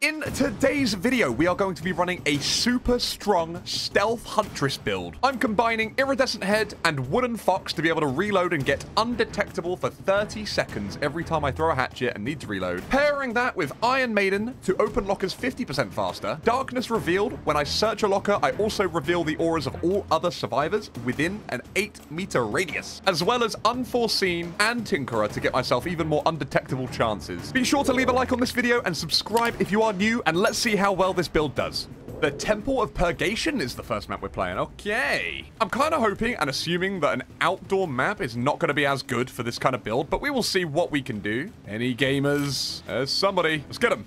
In today's video, we are going to be running a super strong stealth Huntress build. I'm combining Iridescent Head and Wooden Fox to be able to reload and get undetectable for 30 seconds every time I throw a hatchet and need to reload. Pairing that with Iron Maiden to open lockers 50% faster. Darkness Revealed, when I search a locker, I also reveal the auras of all other survivors within an 8-meter radius. As well as Unforeseen and Tinkerer to get myself even more undetectable chances. Be sure to leave a like on this video and subscribe if you are new, and let's see how well this build does. The Temple of Purgation is the first map we're playing. Okay. I'm kind of hoping and assuming that an outdoor map is not going to be as good for this kind of build, but we will see what we can do. Any gamers? There's somebody. Let's get him.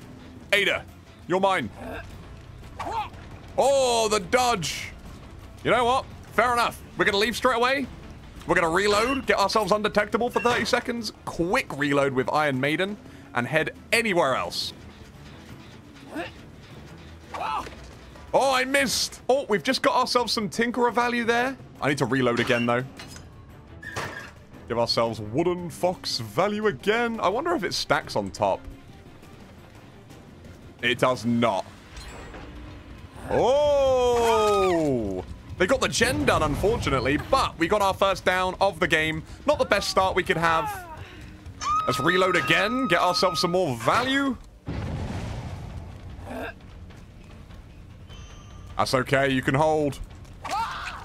Ada, you're mine. Oh, the dodge. You know what? Fair enough. We're going to leave straight away. We're going to reload, get ourselves undetectable for 30 seconds. Quick reload with Iron Maiden and head anywhere else. Oh, I missed. Oh, we've just got ourselves some Tinkerer value there. I need to reload again, though. Give ourselves Wooden Fox value again. I wonder if it stacks on top. It does not. Oh! They got the gen done, unfortunately, but we got our first down of the game. Not the best start we could have. Let's reload again. Get ourselves some more value. That's okay, you can hold.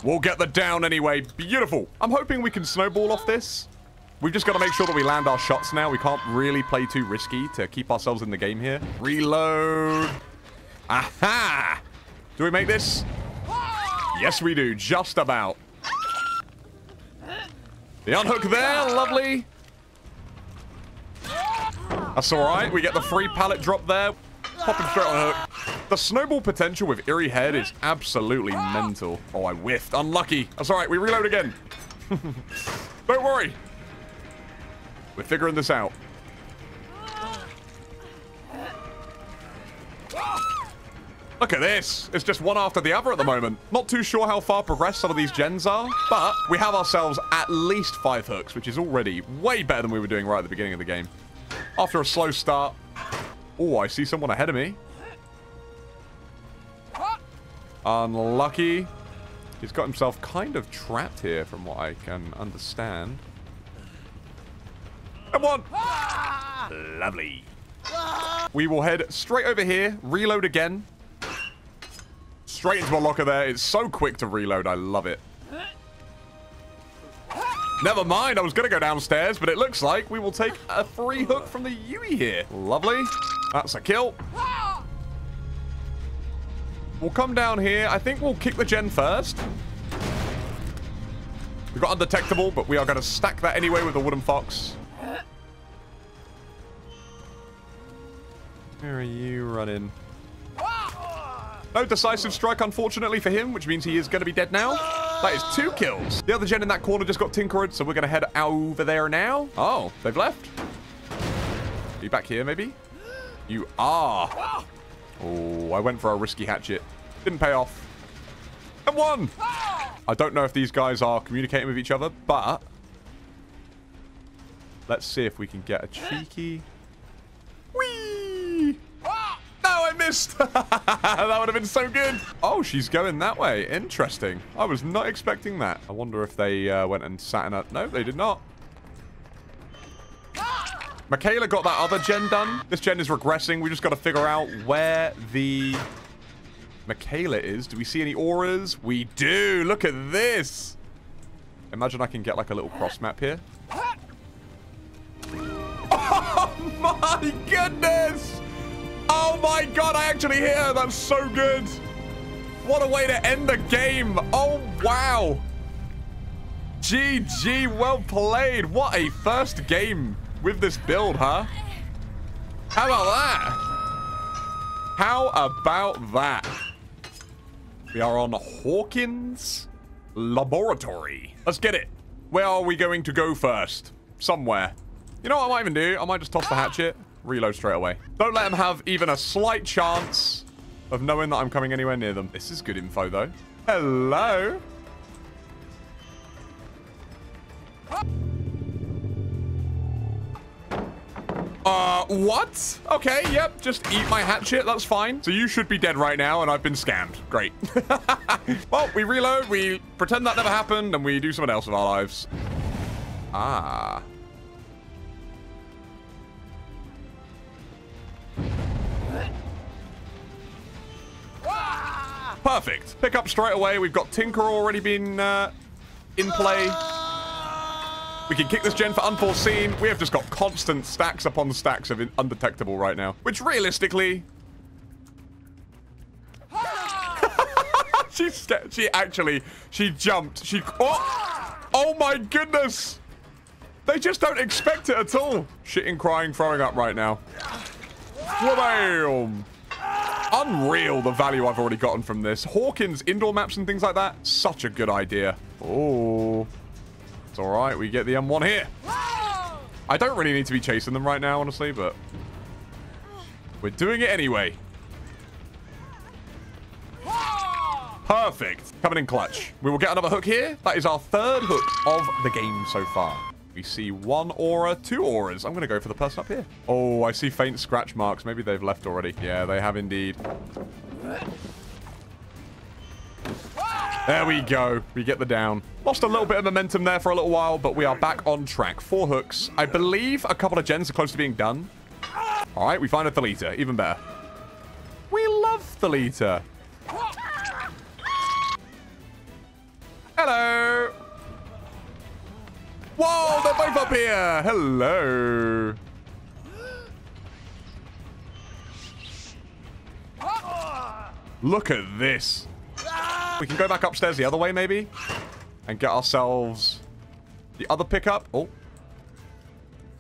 We'll get the down anyway. Beautiful. I'm hoping we can snowball off this. We've just got to make sure that we land our shots now. We can't really play too risky to keep ourselves in the game here. Reload. Aha! Do we make this? Yes, we do. Just about. The unhook there. Lovely. That's all right. We get the free pallet drop there. Pop him straight on the hook. The snowball potential with Iridescent Head is absolutely mental. Oh, I whiffed. Unlucky. That's all right. We reload again. Don't worry. We're figuring this out. Look at this. It's just one after the other at the moment. Not too sure how far progressed some of these gens are, but we have ourselves at least 5 hooks, which is already way better than we were doing right at the beginning of the game. After a slow start. Oh, I see someone ahead of me. Unlucky. He's got himself kind of trapped here from what I can understand. Come on. Lovely. We will head straight over here. Reload again. Straight into a locker there. It's so quick to reload. I love it. Never mind. I was going to go downstairs, but it looks like we will take a free hook from the Yui here. Lovely. That's a kill. We'll come down here. I think we'll kick the gen first. We've got undetectable, but we are going to stack that anyway with the Wooden Fox. Where are you running? No decisive strike, unfortunately, for him, which means he is going to be dead now. That is 2 kills. The other gen in that corner just got tinkered, so we're going to head over there now. Oh, they've left. Are you back here, maybe? You are. Oh, I went for a risky hatchet. Didn't pay off. And won! I don't know if these guys are communicating with each other, but let's see if we can get a cheeky. Whee! No, I missed. That would have been so good. Oh, she's going that way. Interesting. I was not expecting that. I wonder if they went and sat in a... No, they did not. Michaela got that other gen done. This gen is regressing. We just got to figure out where the Michaela is. Do we see any auras? We do. Look at this. Imagine I can get like a little cross map here. Oh my goodness. Oh my god, I actually hit her. That's so good. What a way to end the game. Oh, wow. GG, well played. What a first game with this build, huh? How about that? How about that? We are on Hawkins Laboratory. Let's get it. Where are we going to go first? Somewhere. You know what I might even do? I might just toss the hatchet. Reload straight away. Don't let them have even a slight chance of knowing that I'm coming anywhere near them. This is good info, though. Hello. What? Okay, yep, just eat my hatchet, that's fine. So you should be dead right now, and I've been scammed. Great. Well, we reload, we pretend that never happened, and we do something else with our lives. Ah. Perfect. Pick up straight away. We've got Tinkerer already been in play. We can kick this gen for Unforeseen. We have just got constant stacks upon stacks of undetectable right now. Which, realistically... She's scared. She actually... She jumped. She... Oh! Oh my goodness! They just don't expect it at all. Shitting, crying, throwing up right now. Wha-bam! Unreal, the value I've already gotten from this. Hawkins, indoor maps and things like that. Such a good idea. Oh... All right, we get the M1 here. I don't really need to be chasing them right now, honestly, but we're doing it anyway. Perfect. Coming in clutch. We will get another hook here. That is our third hook of the game so far. We see one aura, two auras. I'm going to go for the person up here. Oh, I see faint scratch marks. Maybe they've left already. Yeah, they have indeed. There we go. We get the down. Lost a little bit of momentum there for a little while, but we are back on track. 4 hooks. I believe a couple of gens are close to being done. All right, we find a Thalita. Even better. We love Thalita. Hello. Whoa, they're both up here. Hello. Look at this. We can go back upstairs the other way, maybe, and get ourselves the other pickup. Oh,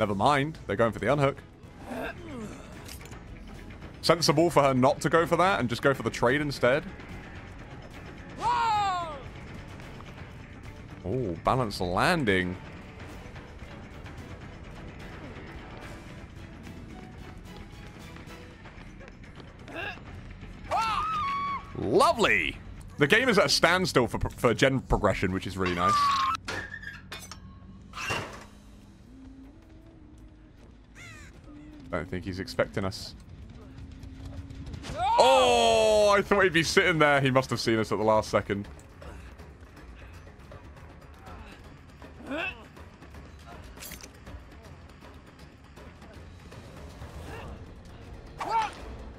never mind. They're going for the unhook. Sensible for her not to go for that and just go for the trade instead. Oh, balanced landing. Lovely. The game is at a standstill for gen progression, which is really nice. Don't think he's expecting us. Oh, I thought he'd be sitting there. He must have seen us at the last second.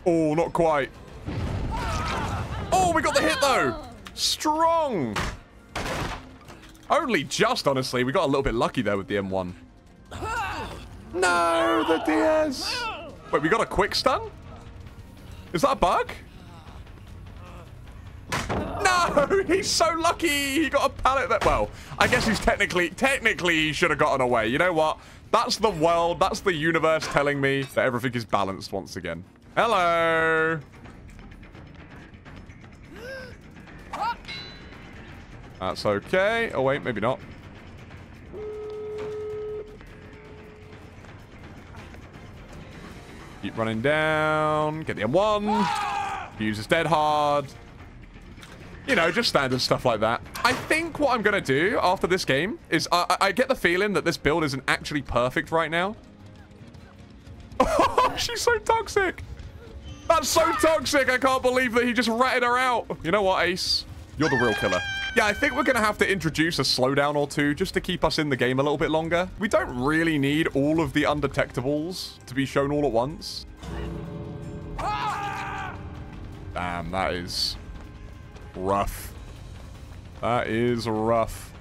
Oh, not quite. Oh, we got the hit, though. Strong. Only just, honestly. We got a little bit lucky there with the M1. No, the DS. Wait, we got a quick stun? Is that a bug? No, he's so lucky. He got a pallet there. Well, I guess he's technically he should have gotten away. You know what? That's the world. That's the universe telling me that everything is balanced once again. Hello. That's okay. Oh, wait, maybe not. Keep running down. Get the M1. Use his dead hard. You know, just standard stuff like that. I think what I'm going to do after this game is I get the feeling that this build isn't actually perfect right now. Oh, she's so toxic. That's so toxic. I can't believe that he just ratted her out. You know what, Ace? You're the real killer. Yeah, I think we're going to have to introduce a slowdown or two just to keep us in the game a little bit longer. We don't really need all of the undetectables to be shown all at once. Damn, that is rough. That is rough.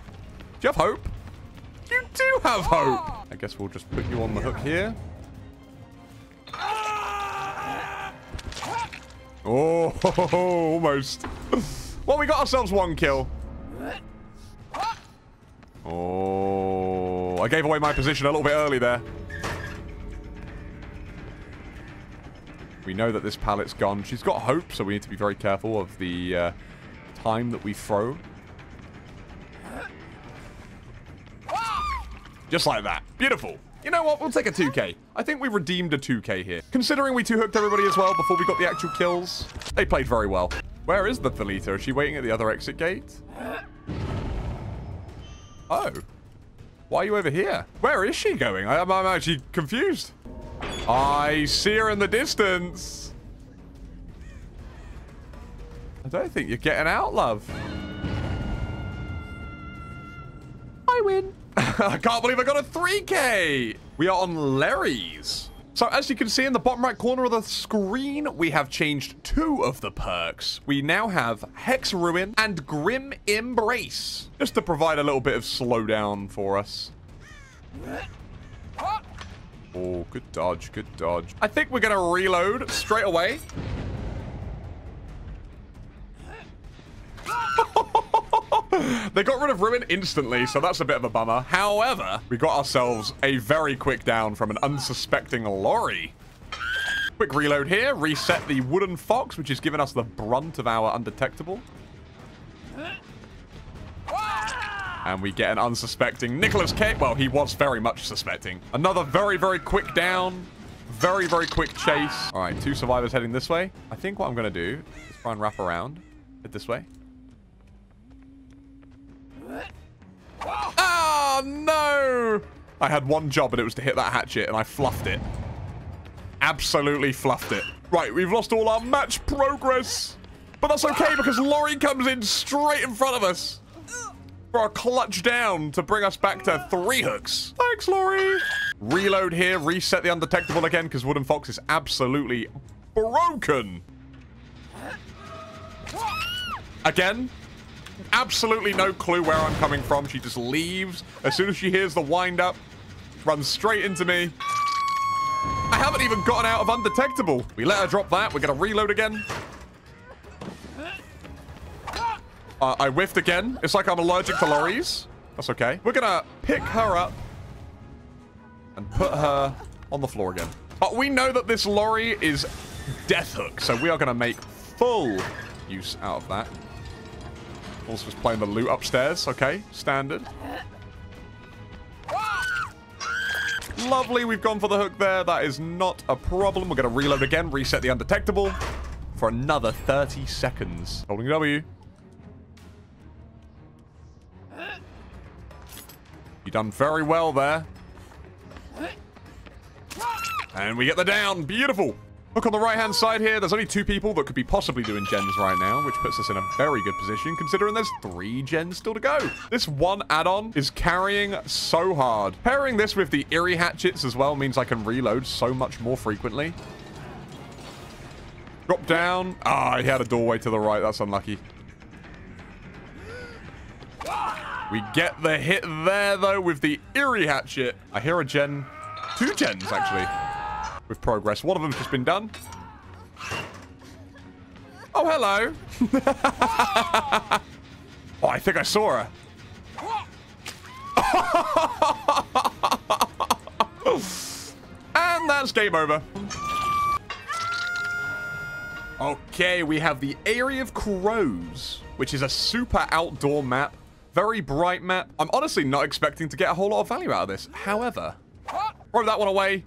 Do you have hope? You do have hope. I guess we'll just put you on the hook here. Oh, almost. Well, we got ourselves one kill. Oh, I gave away my position a little bit early there. We know that this pallet's gone. She's got hope, so we need to be very careful of the time that we throw. Just like that. Beautiful. You know what? We'll take a 2K. I think we redeemed a 2K here. Considering we two-hooked everybody as well before we got the actual kills, they played very well. Where is the Thalita? Is she waiting at the other exit gate? Oh. Why are you over here? Where is she going? I'm actually confused. I see her in the distance. I don't think you're getting out, love. I win. I can't believe I got a 3K. We are on Larry's. So as you can see in the bottom right corner of the screen, we have changed two of the perks. We now have Hex Ruin and Grim Embrace, just to provide a little bit of slowdown for us. Oh, good dodge, good dodge. I think we're going to reload straight away. They got rid of Ruin instantly, so that's a bit of a bummer. However, we got ourselves a very quick down from an unsuspecting lorry. Quick reload here. Reset the Wooden Fox, which is giving us the brunt of our undetectable. And we get an unsuspecting Nicholas Cage. Well, he was very much suspecting. Another very, very quick down. Very, very quick chase. All right, two survivors heading this way. I think what I'm going to do is try and wrap around. Head this way. Oh, no! I had one job, and it was to hit that hatchet, and I fluffed it. Absolutely fluffed it. Right, we've lost all our match progress. But that's okay, because Laurie comes in straight in front of us for a clutch down to bring us back to 3 hooks. Thanks, Laurie. Reload here. Reset the undetectable again, because Wooden Fox is absolutely broken. Again. Absolutely no clue where I'm coming from. She just leaves. As soon as she hears the wind-up, runs straight into me. I haven't even gotten out of undetectable. We let her drop that. We're going to reload again. I whiffed again. It's like I'm allergic to lorries. That's okay. We're going to pick her up and put her on the floor again. But we know that this lorry is death hook, so we are going to make full use out of that. Also just playing the loot upstairs. Okay, standard. Lovely, we've gone for the hook there. That is not a problem. We're going to reload again, reset the undetectable for another 30 seconds. Holding W. You've done very well there. And we get the down. Beautiful. Look on the right-hand side here. There's only 2 people that could be possibly doing gens right now, which puts us in a very good position, considering there's 3 gens still to go. This one add-on is carrying so hard. Pairing this with the Aerie hatchets as well means I can reload so much more frequently. Drop down. Ah, he had a doorway to the right. That's unlucky. We get the hit there, though, with the Aerie hatchet. I hear a gen. 2 gens, actually. With progress. One of them's just been done. Oh, hello. Oh, I think I saw her. And that's game over. Okay, we have the Aerie of Crows, which is a super outdoor map. Very bright map. I'm honestly not expecting to get a whole lot of value out of this. However, throw that one away.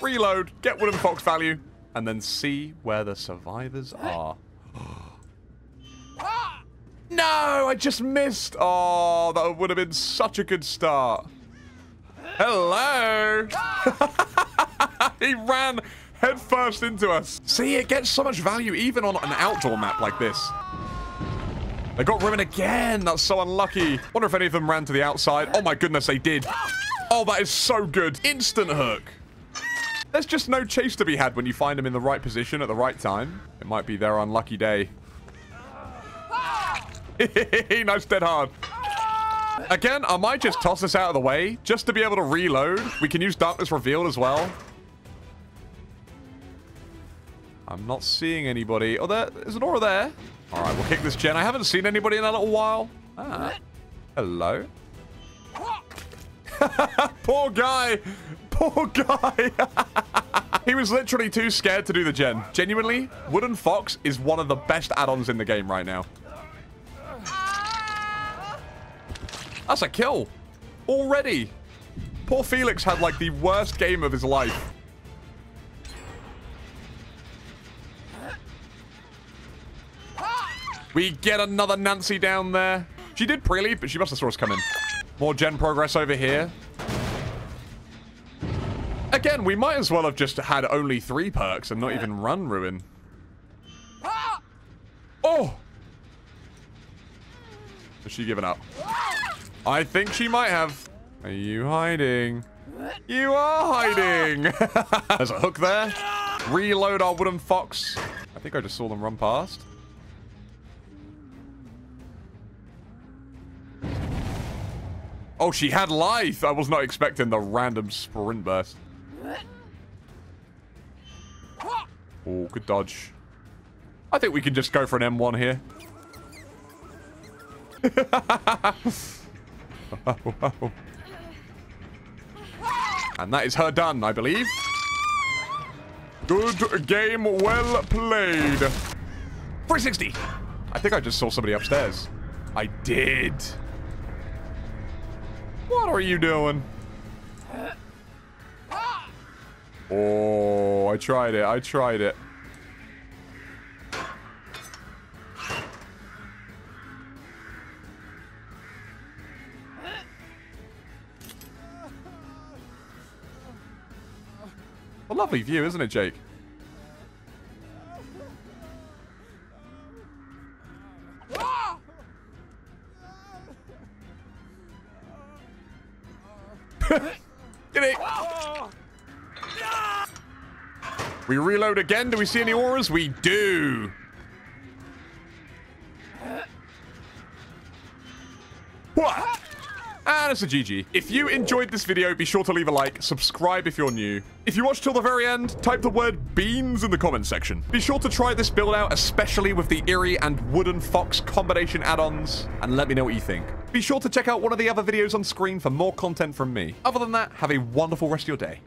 Reload, get Wooden Fox value, and then see where the survivors are. No, I just missed. Oh, that would have been such a good start. Hello. He ran headfirst into us. See, it gets so much value even on an outdoor map like this. They got Ruin again. That's so unlucky. Wonder if any of them ran to the outside. Oh, my goodness, they did. Oh, that is so good. Instant hook. There's just no chase to be had when you find them in the right position at the right time. It might be their unlucky day. Nice dead hard. Again, I might just toss this out of the way just to be able to reload. We can use Darkness Revealed as well. I'm not seeing anybody. Oh, there's an aura there. All right, we'll kick this gen. I haven't seen anybody in a little while. Ah, hello. Poor guy. Poor guy. He was literally too scared to do the gen. Genuinely, Wooden Fox is one of the best add-ons in the game right now. That's a kill. Already. Poor Felix had like the worst game of his life. We get another Nancy down there. She did pre-leave, but she must have saw us coming. More gen progress over here. Again, we might as well have just had only 3 perks and not even run Ruin. Oh! Has she given up? I think she might have. Are you hiding? You are hiding! There's a hook there. Reload our Wooden Fox. I think I just saw them run past. Oh, she had life. I was not expecting the random sprint burst. Oh, good dodge. I think we can just go for an M1 here. And that is her done, I believe. Good game. Well played. 360. I think I just saw somebody upstairs. I did. What are you doing? Oh, I tried it. I tried it. A lovely view, isn't it, Jake? We reload again. Do we see any auras? We do. What? And it's a GG. If you enjoyed this video, be sure to leave a like. Subscribe if you're new. If you watched till the very end, type the word beans in the comment section. Be sure to try this build out, especially with the Eerie and Wooden Fox combination add-ons, and let me know what you think. Be sure to check out one of the other videos on screen for more content from me. Other than that, have a wonderful rest of your day.